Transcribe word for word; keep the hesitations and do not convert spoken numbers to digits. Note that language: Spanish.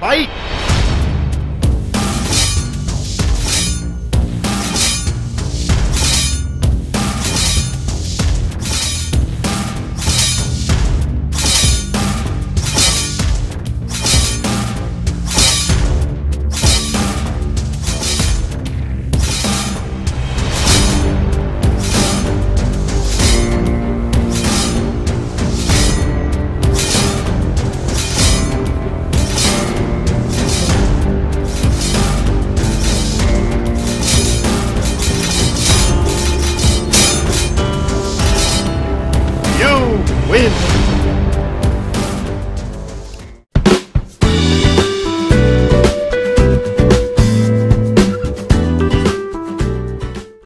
Bye.